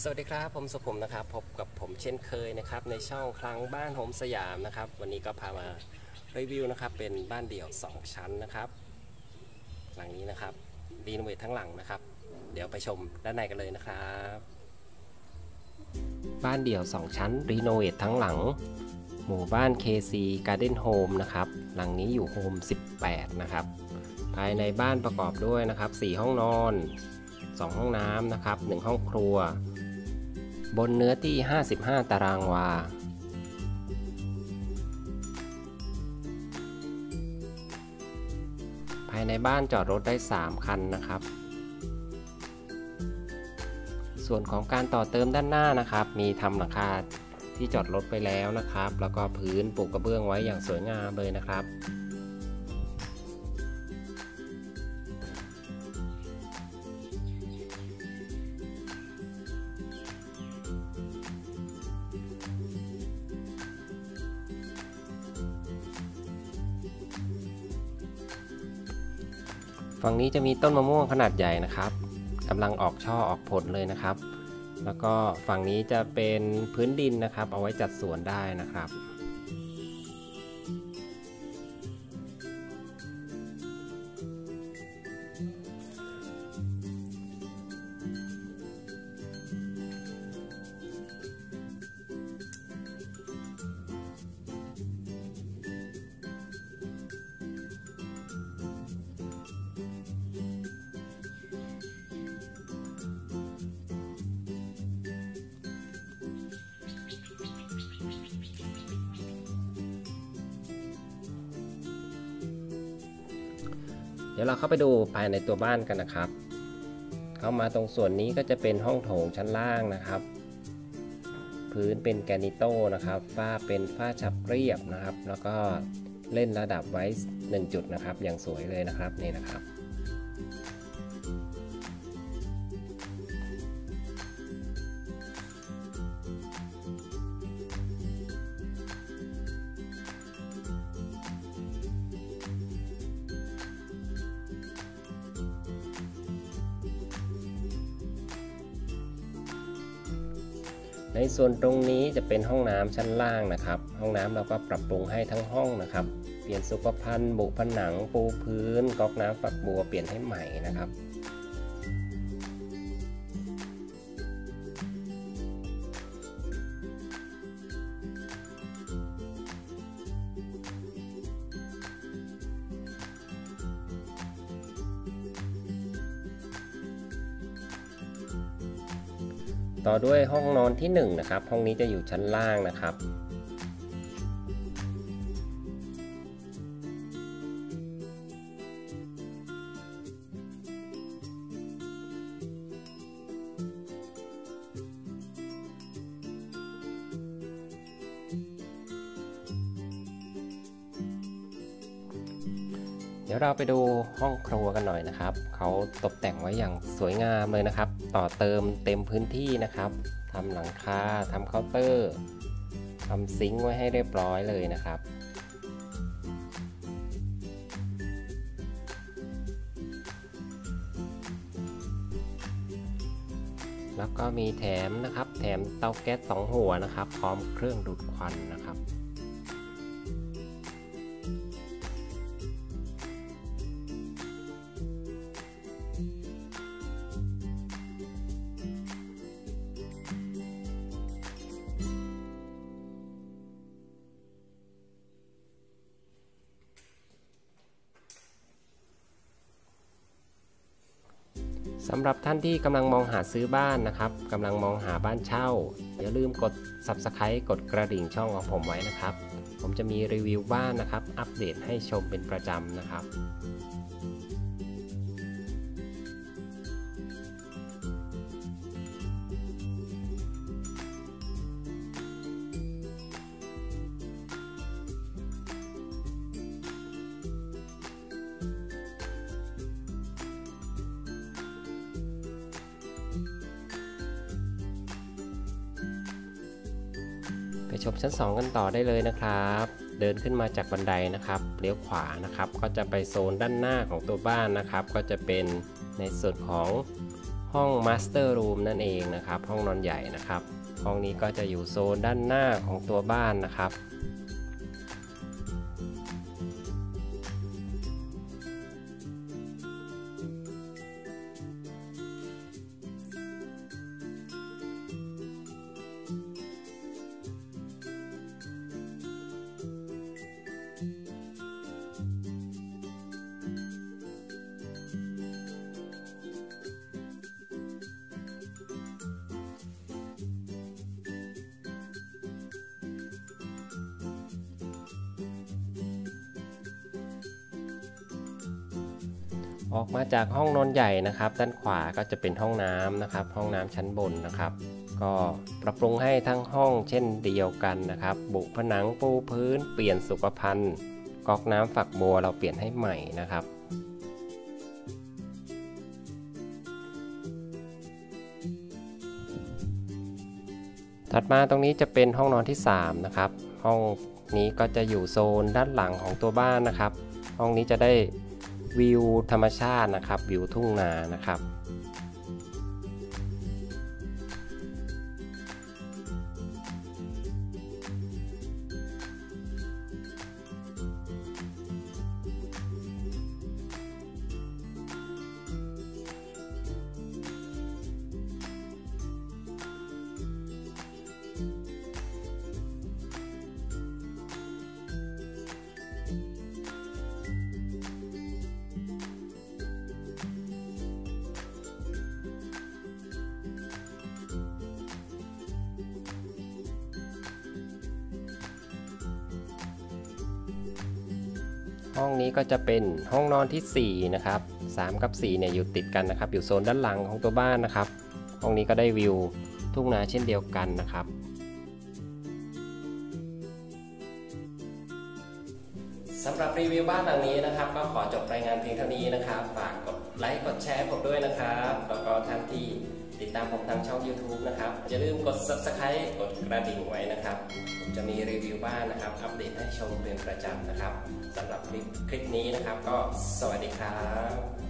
สวัสดีครับผมสุขุมนะครับพบกับผมเช่นเคยนะครับในช่องคลังบ้านโฮมสยามนะครับวันนี้ก็พามารีวิวนะครับเป็นบ้านเดี่ยว2ชั้นนะครับหลังนี้นะครับรีโนเวททั้งหลังนะครับเดี๋ยวไปชมด้านในกันเลยนะครับบ้านเดี่ยว2ชั้นรีโนเวททั้งหลังหมู่บ้าน KC Garden Home นะครับหลังนี้อยู่โฮม18นะครับภายในบ้านประกอบด้วยนะครับ4ห้องนอน2ห้องน้ำนะครับ1ห้องครัวบนเนื้อที่55ตารางวาภายในบ้านจอดรถได้3คันนะครับส่วนของการต่อเติมด้านหน้านะครับมีทำหลังคาที่จอดรถไปแล้วนะครับแล้วก็พื้นปูกระเบื้องไว้อย่างสวยงามเลยนะครับฝั่งนี้จะมีต้นมะม่วงขนาดใหญ่นะครับกำลังออกช่อออกผลเลยนะครับแล้วก็ฝั่งนี้จะเป็นพื้นดินนะครับเอาไว้จัดสวนได้นะครับเดี๋ยวเราเข้าไปดูภายในตัวบ้านกันนะครับเข้ามาตรงส่วนนี้ก็จะเป็นห้องโถงชั้นล่างนะครับพื้นเป็นแกรนิโต้นะครับฝ้าเป็นฝ้าฉับเรียบนะครับแล้วก็เล่นระดับไว้1จุดนะครับอย่างสวยเลยนะครับนี่นะครับในส่วนตรงนี้จะเป็นห้องน้ำชั้นล่างนะครับห้องน้ำเราก็ปรับปรุงให้ทั้งห้องนะครับเปลี่ยนสุขภัณฑ์บุผนังปูพื้นก๊อกน้ำฝักบัวเปลี่ยนให้ใหม่นะครับต่อด้วยห้องนอนที่1นะครับห้องนี้จะอยู่ชั้นล่างนะครับเดี๋ยวเราไปดูห้องครัวกันหน่อยนะครับเขาตกแต่งไว้อย่างสวยงามเลยนะครับต่อเติมเต็มพื้นที่นะครับทำหลังคาทำเคาน์เตอร์ทำซิงค์ไว้ให้เรียบร้อยเลยนะครับแล้วก็มีแถมนะครับแถมเตาแก๊ส2หัวนะครับพร้อมเครื่องดูดควันนะครับสำหรับท่านที่กำลังมองหาซื้อบ้านนะครับกำลังมองหาบ้านเช่าอย่าลืมกด Subscribe กดกระดิ่งช่องของผมไว้นะครับผมจะมีรีวิวบ้านนะครับอัปเดตให้ชมเป็นประจำนะครับไปชมชั้น2กันต่อได้เลยนะครับเดินขึ้นมาจากบันไดนะครับเลี้ยวขวานะครับก็จะไปโซนด้านหน้าของตัวบ้านนะครับก็จะเป็นในส่วนของ ห้อง Master Room นั่นเองนะครับห้องนอนใหญ่นะครับห้องนี้ก็จะอยู่โซนด้านหน้าของตัวบ้านนะครับออกมาจากห้องนอนใหญ่นะครับด้านขวาก็จะเป็นห้องน้ำนะครับห้องน้ำชั้นบนนะครับก็ปรับปรุงให้ทั้งห้องเช่นเดียวกันนะครับบุผนังปูพื้นเปลี่ยนสุขภัณฑ์ก๊อกน้ำฝักบัวเราเปลี่ยนให้ใหม่นะครับถัดมาตรงนี้จะเป็นห้องนอนที่3นะครับห้องนี้ก็จะอยู่โซนด้านหลังของตัวบ้านนะครับห้องนี้จะได้วิวธรรมชาตินะครับวิวทุ่งนานะครับห้องนี้ก็จะเป็นห้องนอนที่4นะครับ3กับ4เนี่ยอยู่ติดกันนะครับอยู่โซนด้านหลังของตัวบ้านนะครับห้องนี้ก็ได้วิวทุ่งนาเช่นเดียวกันนะครับสำหรับรีวิวบ้านหลังนี้นะครับก็ขอจบรายงานเพียงเท่านี้นะครับฝากกดไลค์กดแชร์ผมด้วยนะครับแล้วก็ท่านที่ติดตามผมทางช่อง YouTube นะครับอย่าลืมกด Subscribe กดกระดิ่งไว้นะครับผมจะมีรีวิวบ้านนะครับอัปเดตให้ชมเป็นประจำนะครับสำหรับคลิปนี้นะครับก็สวัสดีครับ